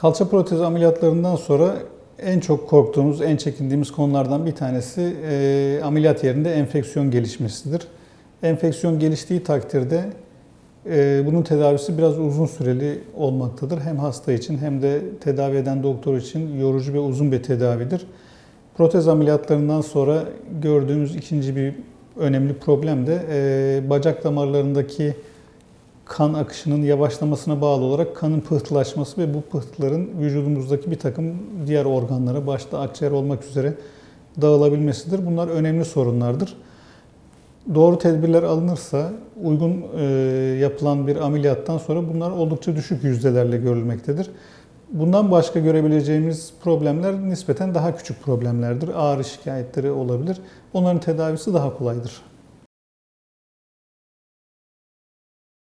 Kalça protezi ameliyatlarından sonra en çok korktuğumuz, en çekindiğimiz konulardan bir tanesi ameliyat yerinde enfeksiyon gelişmesidir. Enfeksiyon geliştiği takdirde bunun tedavisi biraz uzun süreli olmaktadır. Hem hasta için hem de tedavi eden doktor için yorucu ve uzun bir tedavidir. Protez ameliyatlarından sonra gördüğümüz ikinci bir önemli problem de bacak damarlarındaki kan akışının yavaşlamasına bağlı olarak kanın pıhtılaşması ve bu pıhtıların vücudumuzdaki bir takım diğer organlara, başta akciğer olmak üzere dağılabilmesidir. Bunlar önemli sorunlardır. Doğru tedbirler alınırsa uygun yapılan bir ameliyattan sonra bunlar oldukça düşük yüzdelerle görülmektedir. Bundan başka görebileceğimiz problemler nispeten daha küçük problemlerdir. Ağrı şikayetleri olabilir. Onların tedavisi daha kolaydır.